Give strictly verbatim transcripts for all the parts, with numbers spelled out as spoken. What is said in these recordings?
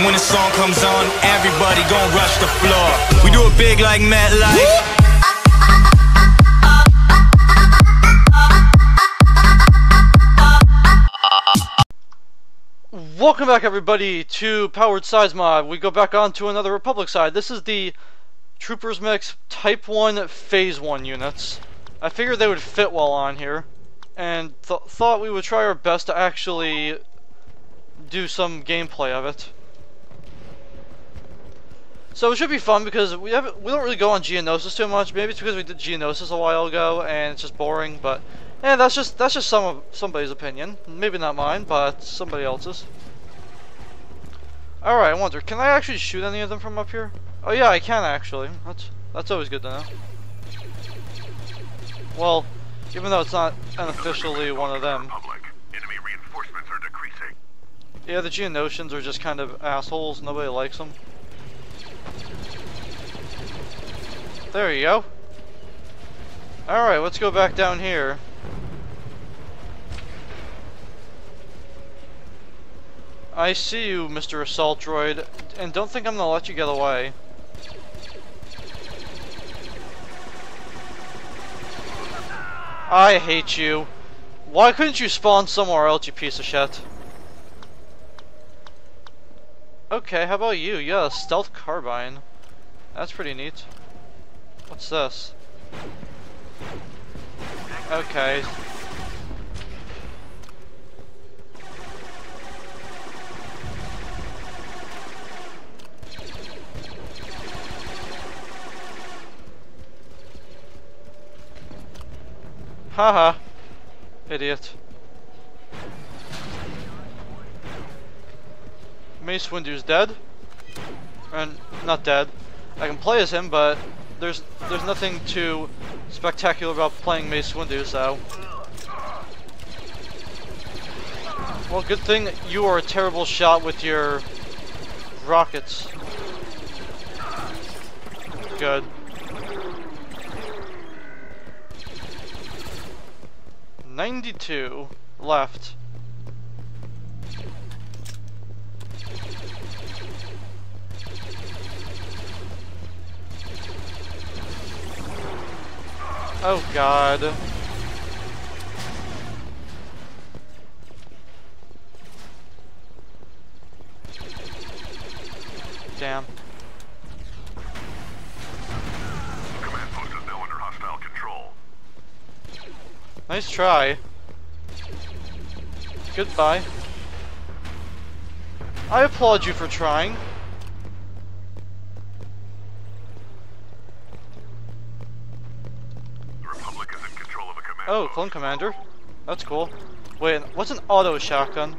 And when the song comes on, everybody gon' rush the floor. We do it big like MetLife. Welcome back, everybody, to Powered Sides Mod. We go back on to another Republic side. This is the Trooper's Mix Type one Phase one units. I figured they would fit well on here, and th thought we would try our best to actually do some gameplay of it. So it should be fun, because we, haven't, we don't really go on Geonosis too much. Maybe it's because we did Geonosis a while ago, and it's just boring, but... yeah, that's just that's just some of somebody's opinion. Maybe not mine, but somebody else's. All right, I wonder, can I actually shoot any of them from up here? Oh yeah, I can actually. That's that's always good to know. Well, even though it's not unofficially one of them. Enemy reinforcements are decreasing. Yeah, the Geonosians are just kind of assholes. Nobody likes them. There you go. All right, let's go back down here. I see you, Mister Assault Droid, and don't think I'm gonna let you get away. I hate you. Why couldn't you spawn somewhere else, you piece of shit? Okay, how about you? Yeah, a stealth carbine. That's pretty neat. What's this? Okay. Haha, idiot. Mace Windu's dead, and not dead. I can play as him, but there's there's nothing too spectacular about playing Mace Windu. So, well, good thing you are a terrible shot with your rockets. Good. ninety-two left. Oh god. Damn. Nice try. Goodbye. I applaud you for trying. The Republic is in control of a commando. Oh, clone commander. That's cool. Wait, what's an auto shotgun?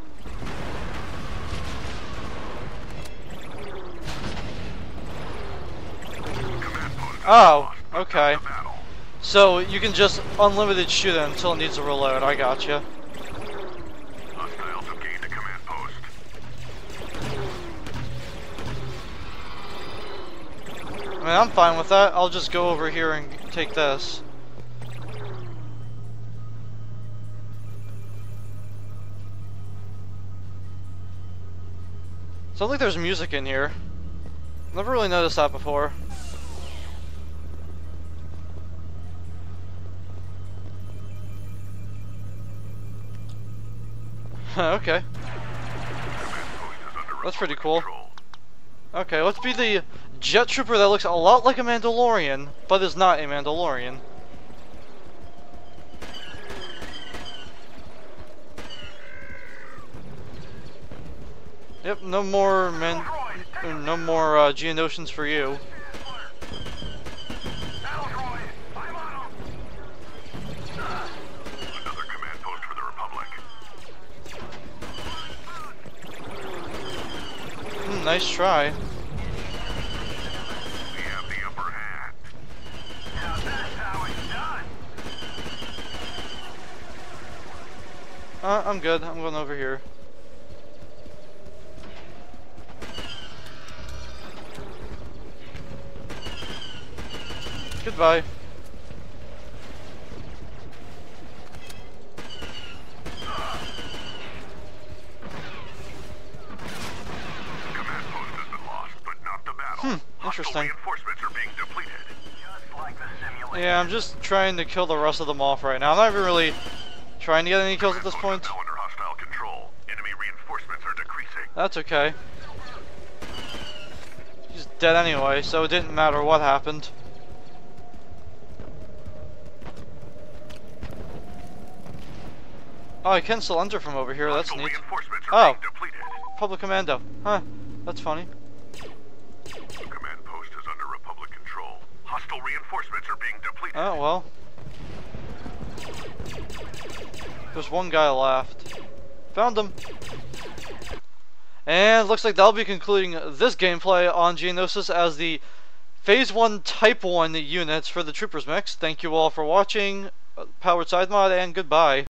Oh, okay. So you can just unlimited shoot it until it needs a reload. I gotcha. Hostiles have gained a command post. I mean, I'm fine with that. I'll just go over here and take this. Sounds like there's music in here. Never really noticed that before. Okay. That's pretty cool. Okay, let's be the jet trooper that looks a lot like a Mandalorian, but is not a Mandalorian. Yep, no more men, no more uh, Geonosians for you. Nice try. We have the upper hand. Now that's how it's done. Uh, I'm good. I'm going over here. Goodbye. Interesting. Reinforcements are being depleted. Just like the simulation. Yeah, I'm just trying to kill the rest of them off right now. I'm not even really trying to get any kills at this point. Now under hostile control. Enemy reinforcements are decreasing. That's okay. He's dead anyway, so it didn't matter what happened. Oh, I can still enter from over here, that's neat. Oh, Republic Commando. Huh, that's funny. Command post is under Republic control. Hostile reinforcements are being depleted. Oh, well. There's one guy left. Found him. And looks like that'll be concluding this gameplay on Geonosis as the Phase one Type one units for the Trooper's Mix. Thank you all for watching. Powered Sides Mod, and goodbye.